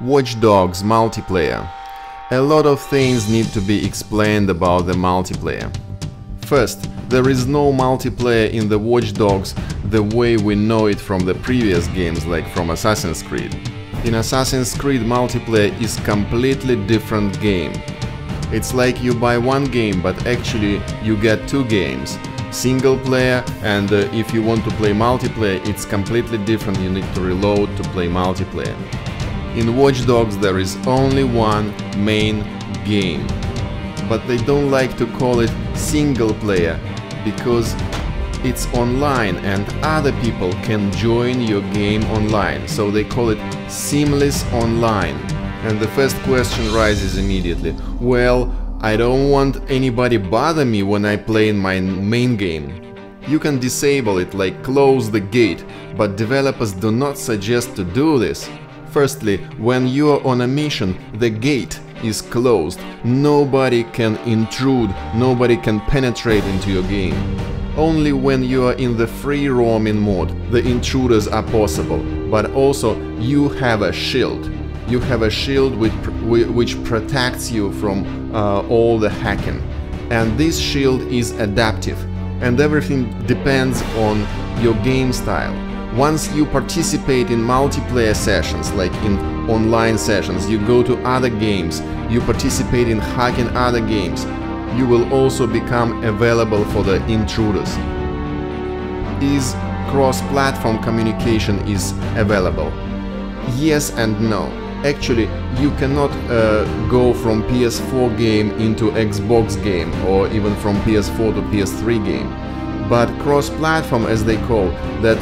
Watch Dogs multiplayer. A lot of things need to be explained about the multiplayer. First, there is no multiplayer in the Watch Dogs the way we know it from the previous games, like from Assassin's Creed. In Assassin's Creed, multiplayer is completely different game. It's like you buy one game, but actually you get two games. Single player, and if you want to play multiplayer, it's completely different, you need to reload to play multiplayer. In Watch Dogs there is only one main game, but they don't like to call it single player, because it's online and other people can join your game online, so they call it seamless online. And the first question rises immediately, well, I don't want anybody bother me when I play in my main game. You can disable it, like close the gate, but developers do not suggest to do this. Firstly, when you are on a mission, the gate is closed. Nobody can intrude, nobody can penetrate into your game. Only when you are in the free roaming mode, the intruders are possible, but also you have a shield. You have a shield which protects you from all the hacking. And this shield is adaptive, and everything depends on your game style. Once you participate in multiplayer sessions, like in online sessions, you go to other games, you participate in hacking other games, you will also become available for the intruders. Is cross-platform communication is available? Yes and no. Actually, you cannot go from PS4 game into Xbox game, or even from PS4 to PS3 game. But cross-platform, as they call that,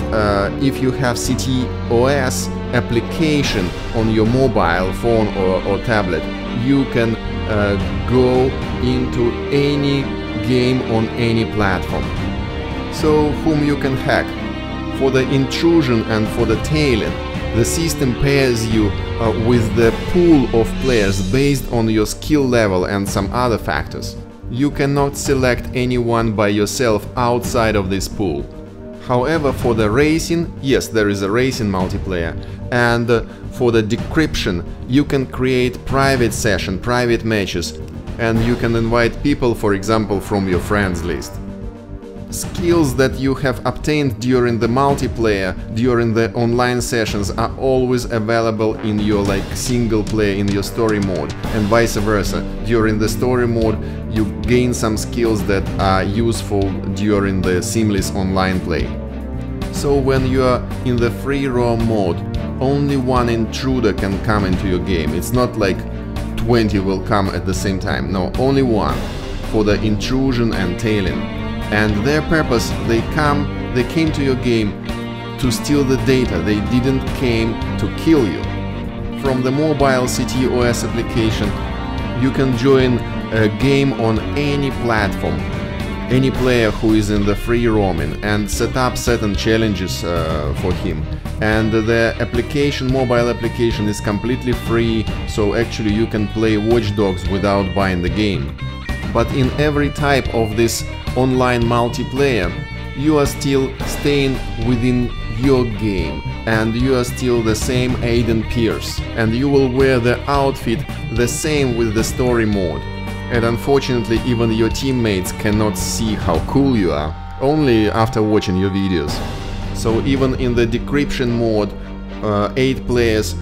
if you have ctOS application on your mobile phone or tablet, you can go into any game on any platform. So whom you can hack? For the intrusion and for the tailing, the system pairs you with the pool of players based on your skill level and some other factors. You cannot select anyone by yourself outside of this pool. However, for the racing, yes, there is a racing multiplayer. And for the decryption, you can create private session, private matches, and you can invite people, for example, from your friends list. Skills that you have obtained during the multiplayer, during the online sessions, are always available in your single player, in your story mode, and vice versa. During the story mode you gain some skills that are useful during the seamless online play. So when you are in the free roam mode, only one intruder can come into your game. It's not like 20 will come at the same time, no, only one, for the intrusion and tailing. And their purpose, they came to your game to steal the data, they didn't came to kill you. From the mobile ctOS application, you can join a game on any platform, any player who is in the free roaming, and set up certain challenges for him. And the application, mobile application, is completely free, so actually you can play Watch Dogs without buying the game. But in every type of this online multiplayer, you are still staying within your game, and you are still the same Aiden Pearce, and you will wear the outfit the same with the story mode. And unfortunately, even your teammates cannot see how cool you are, only after watching your videos. So even in the decryption mode, 8 players,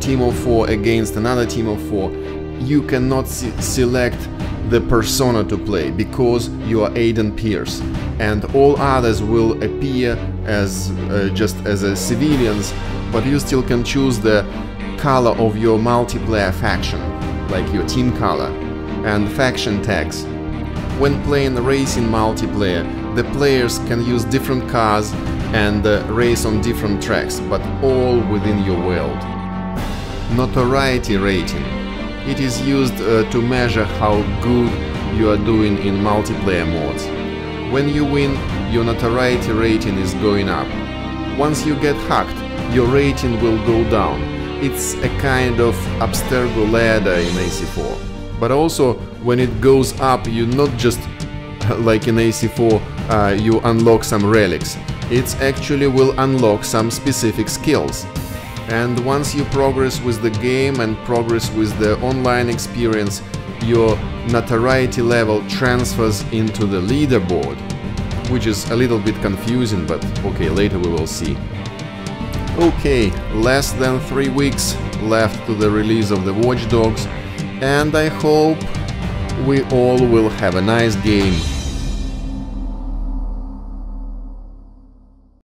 team of 4 against another team of 4, you cannot select the persona to play, because you are Aiden Pearce, and all others will appear as just as a civilians, but you still can choose the color of your multiplayer faction, like your team color and faction tags. When playing racing multiplayer, the players can use different cars and race on different tracks, but all within your world. Notoriety rating. It is used to measure how good you are doing in multiplayer modes. When you win, your notoriety rating is going up. Once you get hacked, your rating will go down. It's a kind of Abstergo ladder in AC4. But also, when it goes up, you not just, like in AC4, you unlock some relics. It actually will unlock some specific skills. And once you progress with the game and progress with the online experience, your notoriety level transfers into the leaderboard, which is a little bit confusing, but okay, later we will see. Okay, less than 3 weeks left to the release of the Watch Dogs, and I hope we all will have a nice game.